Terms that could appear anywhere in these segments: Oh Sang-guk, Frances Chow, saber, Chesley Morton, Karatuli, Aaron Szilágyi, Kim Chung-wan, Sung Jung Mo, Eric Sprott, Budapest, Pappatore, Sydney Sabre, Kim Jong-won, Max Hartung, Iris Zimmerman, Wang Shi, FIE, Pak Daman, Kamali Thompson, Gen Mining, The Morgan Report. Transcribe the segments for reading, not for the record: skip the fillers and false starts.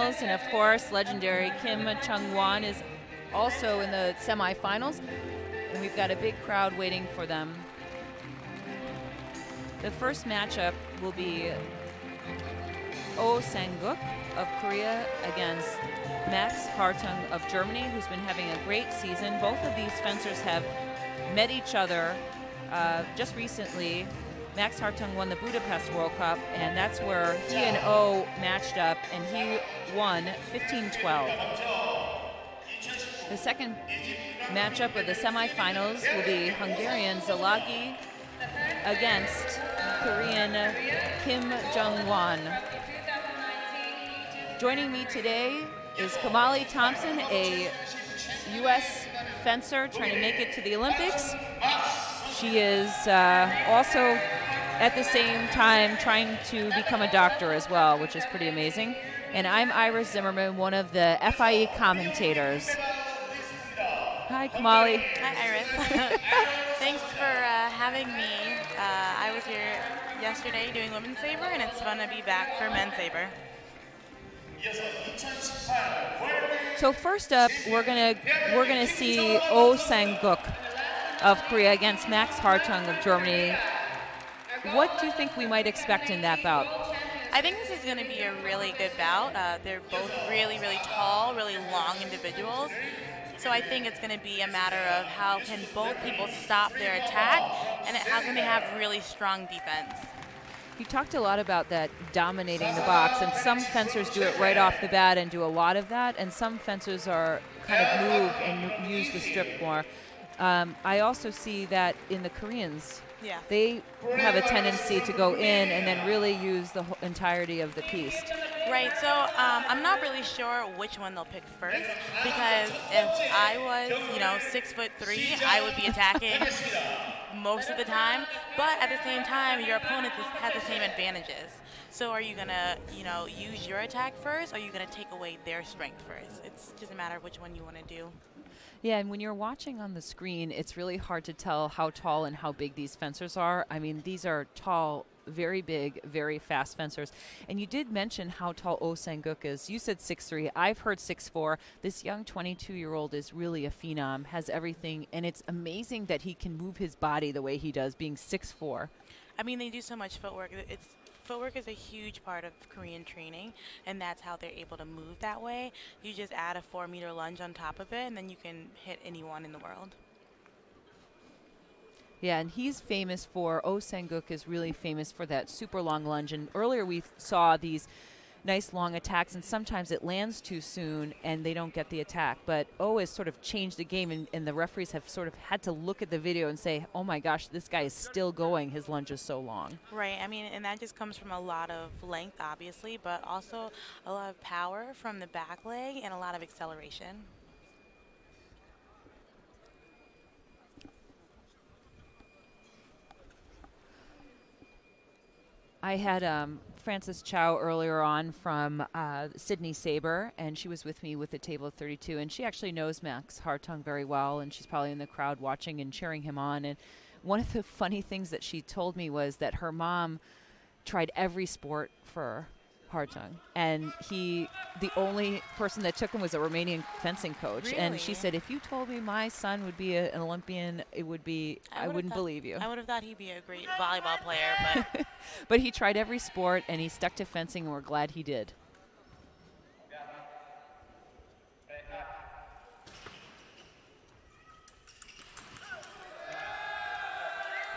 And of course, legendary Kim Chung-wan is also in the semifinals. And we've got a big crowd waiting for them. The first matchup will be Oh Sang-guk of Korea against Max Hartung of Germany, who's been having a great season. Both of these fencers have met each other just recently. Max Hartung won the Budapest World Cup, and that's where he and Oh matched up, and he won 15-12. The second matchup of the semifinals will be Hungarian Szilágyi against Korean Kim Jong-won. Joining me today is Kamali Thompson, a U.S. fencer trying to make it to the Olympics. She is also at the same time trying to become a doctor as well, which is pretty amazing. And I'm Iris Zimmerman, one of the FIE commentators. Hi, Kamali. Hi, Iris. Thanks for having me. I was here yesterday doing Women's Sabre, and it's fun to be back for Men's Sabre. So first up, we're gonna see Oh Sang-guk of Korea against Max Hartung of Germany. What do you think we might expect in that bout? I think this is going to be a really good bout. They're both really, really tall, really long individuals. So I think it's going to be a matter of how can both people stop their attack and how can they have really strong defense. You talked a lot about that dominating the box, and some fencers do it right off the bat and do a lot of that, and some fencers are kind of move and use the strip more. I also see that in the Koreans. Yeah. They have a tendency to go in and then really use the entirety of the piece. Right, so I'm not really sure which one they'll pick first, because if I was, 6'3", I would be attacking most of the time, but at the same time, your opponent has the same advantages. So are you gonna, use your attack first, or are you gonna take away their strength first? It's just a matter of which one you wanna do. Yeah, and when you're watching on the screen, it's really hard to tell how tall and how big these fencers are. I mean, these are tall, very big, very fast fencers. And you did mention how tall Oh Sang-guk is. You said 6'3". I've heard 6'4". This young 22-year-old is really a phenom, has everything, and it's amazing that he can move his body the way he does, being 6'4". I mean, they do so much footwork. Footwork is a huge part of Korean training, and that's how they're able to move that way. You just add a 4-meter lunge on top of it, and then you can hit anyone in the world. Yeah, and he's famous for, Oh Sang-guk is really famous for that super long lunge. And earlier we saw these nice long attacks, and sometimes it lands too soon and they don't get the attack. But Oh has sort of changed the game, and the referees have sort of had to look at the video and say, oh my gosh, this guy is still going, his lunge is so long. Right, I mean, and that just comes from a lot of length, obviously, but also a lot of power from the back leg and a lot of acceleration. I had Frances Chow earlier on from Sydney Sabre, and she was with me with the table of 32, and she actually knows Max Hartung very well, and she's probably in the crowd watching and cheering him on. And one of the funny things that she told me was that her mom tried every sport for Hartung, and the only person that took him was a Romanian fencing coach. Really? And she said, if you told me my son would be an Olympian, it would be, I wouldn't believe you. I would have thought he'd be a great volleyball player, but. But he tried every sport, and he stuck to fencing, and we're glad he did.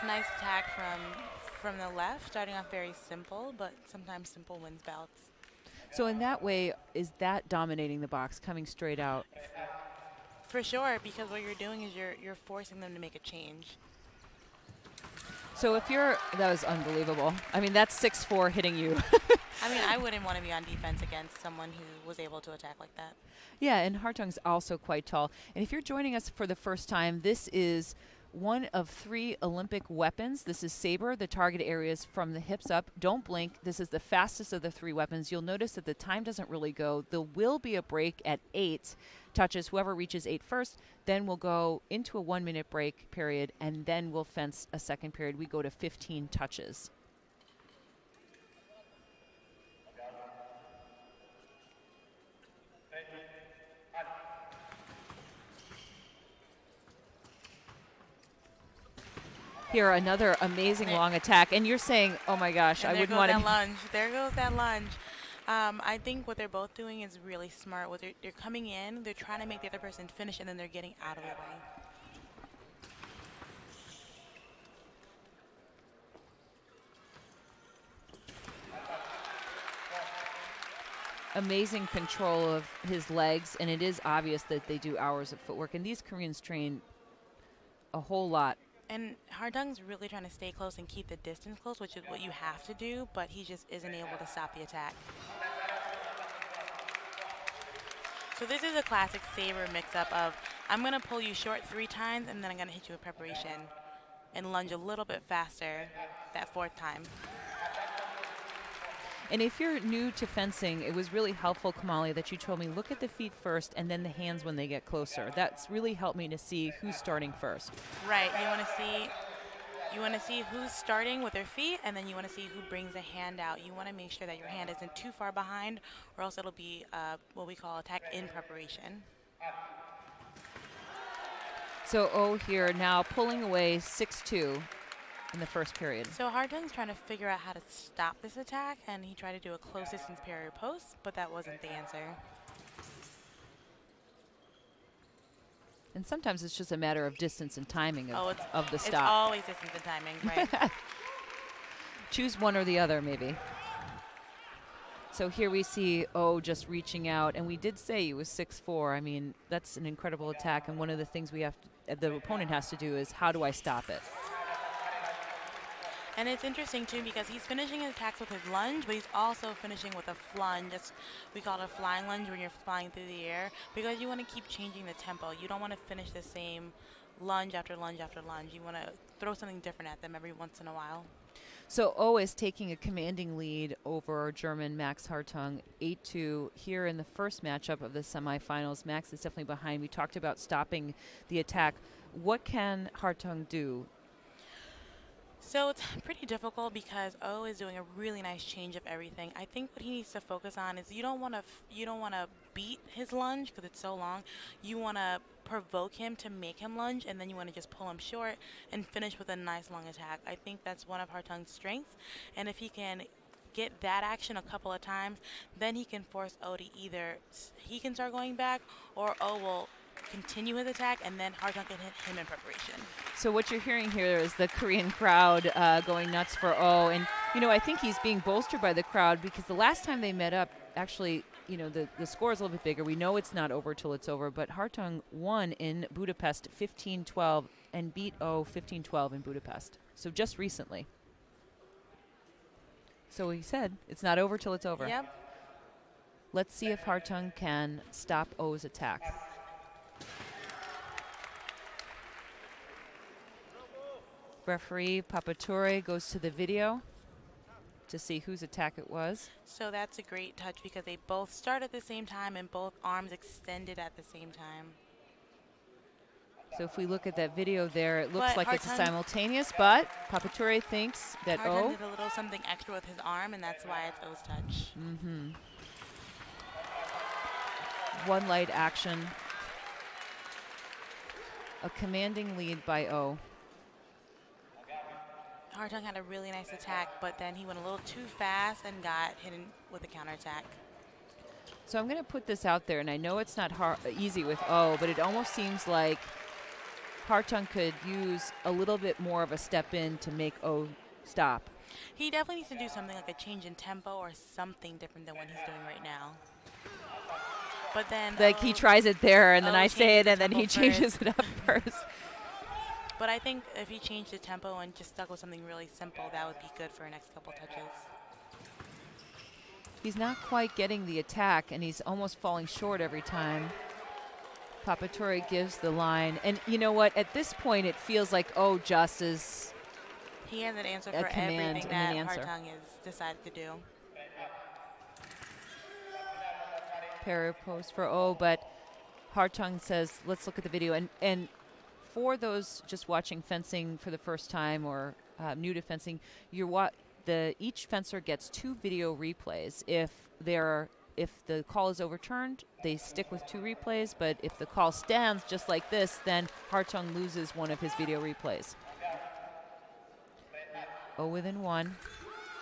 Nice attack from the left, starting off very simple, but sometimes simple wins bouts. So in that way, is that dominating the box, coming straight out? For sure, because what you're doing is you're forcing them to make a change. So if you're, that was unbelievable. I mean, that's 6'4" hitting you. I mean, I wouldn't want to be on defense against someone who was able to attack like that. Yeah, and Hartung's also quite tall. And if you're joining us for the first time, this is one of 3 Olympic weapons. This is Sabre. The target area is from the hips up. Don't blink. This is the fastest of the 3 weapons. You'll notice that the time doesn't really go. There will be a break at 8 touches. Whoever reaches 8 first, then we'll go into a 1-minute break period, and then we'll fence a second period. We go to 15 touches. Here, another amazing long attack. And you're saying, oh my gosh, I wouldn't want to. There goes that lunge. I think what they're both doing is really smart. What they're coming in, they're trying to make the other person finish, and then they're getting out of the way. Amazing control of his legs, and it is obvious that they do hours of footwork, and these Koreans train a whole lot. And Hartung's really trying to stay close and keep the distance close, which is what you have to do, but he just isn't able to stop the attack. So this is a classic Sabre mix-up of, I'm going to pull you short 3 times, and then I'm going to hit you with preparation and lunge a little bit faster that 4th time. And if you're new to fencing, it was really helpful, Kamali, that you told me, look at the feet first and then the hands when they get closer. That's really helped me to see who's starting first. Right. You want to see who's starting with their feet, and then you want to see who brings a hand out. You want to make sure that your hand isn't too far behind, or else it'll be what we call attack in preparation. So Oh here now pulling away 6-2. In the first period. So Hartung's trying to figure out how to stop this attack, and he tried to do a close distance parry post, but that wasn't the answer. And sometimes it's just a matter of distance and timing of the stop. It's always distance and timing, right? Choose one or the other, maybe. So here we see Oh just reaching out, and we did say he was 6'4". I mean, that's an incredible attack, and one of the things we have to, the opponent has to do is, how do I stop it? And it's interesting, too, because he's finishing his attacks with his lunge, but he's also finishing with a flunge. That's, we call it a flying lunge when you're flying through the air, because you want to keep changing the tempo. You don't want to finish the same lunge after lunge after lunge. You want to throw something different at them every once in a while. So Oh is taking a commanding lead over German Max Hartung, 8-2 here in the first matchup of the semifinals. Max is definitely behind. We talked about stopping the attack. What can Hartung do? So it's pretty difficult because Oh is doing a really nice change of everything. I think what he needs to focus on is you don't want to beat his lunge because it's so long. You want to provoke him to make him lunge, and then you want to just pull him short and finish with a nice long attack. I think that's one of Hartung's strengths, and if he can get that action a couple of times, then he can force Oh to either he can start going back, or Oh will continue his attack, and then Hartung can hit him in preparation. So what you're hearing here is the Korean crowd going nuts for Oh, and you know, I think he's being bolstered by the crowd, because the last time they met up, actually, you know, the score is a little bit bigger. We know it's not over till it's over, but Hartung won in Budapest 15-12 and beat Oh 15-12 in Budapest. So just recently. So he said, it's not over till it's over. Yep. Let's see if Hartung can stop Oh's attack. Referee Pappatore goes to the video to see whose attack it was. So that's a great touch, because they both start at the same time and both arms extended at the same time. So if we look at that video there, it looks like it's a simultaneous, but Pappatore thinks that Oh did a little something extra with his arm, and that's why it's Oh's touch. One light action. A commanding lead by Oh. Hartung had a really nice attack, but then he went a little too fast and got hidden with a counterattack. So I'm going to put this out there, and I know it's not easy with Oh, but it almost seems like Hartung could use a little bit more of a step in to make Oh stop. He definitely needs to do something like a change in tempo or something different than what he's doing right now. But then like he tries it there, and then I say it, and then he changes it up first. But I think if he changed the tempo and just stuck with something really simple, that would be good for the next couple touches. He's not quite getting the attack, and he's almost falling short every time. Pappatore gives the line. And you know what? At this point, it feels like Oh just is he has an answer for everything that Hartung has decided to do. Parry post for Oh, but Hartung says, let's look at the video. And for those just watching fencing for the first time or new to fencing, each fencer gets 2 video replays if they're if the call is overturned, they stick with 2 replays, but if the call stands just like this, then Hartung loses one of his video replays. Oh, within one.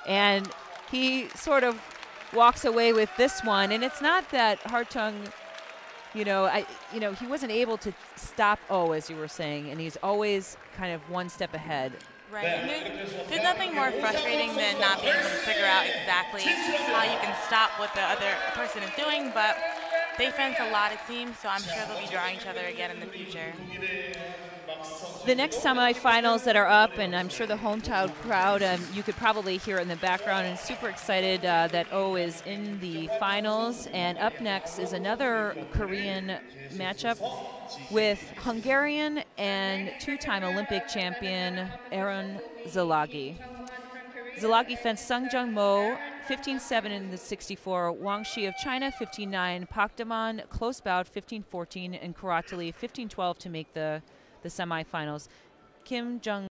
And he sort of walks away with this one, and it's not that Hartung, he wasn't able to stop Oh, as you were saying, and he's always kind of one step ahead. Right, and there's nothing more frustrating than not being able to figure out exactly how you can stop what the other person is doing, but they fence a lot, it seems, so I'm sure they'll be drawing each other again in the future. The next semifinals that are up, and I'm sure the hometown crowd, you could probably hear it in the background, and super excited that Oh is in the finals. And up next is another Korean matchup with Hungarian and 2-time Olympic champion Aaron Szilágyi. Szilágyi fenced Sung Jung Mo 15-7 in the 64, Wang Shi of China 15-9, Pak Daman close bout 15-14, and Karatuli 15-12 to make the semifinals. Kim Jong-won